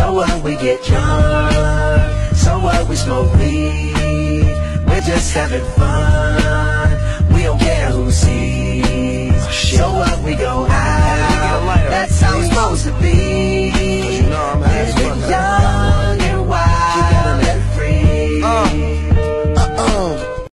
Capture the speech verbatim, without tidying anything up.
So what, we get drunk, so what, we smoke weed. We're just having fun, we don't care who sees. So what, we go out, that's how it's supposed to be.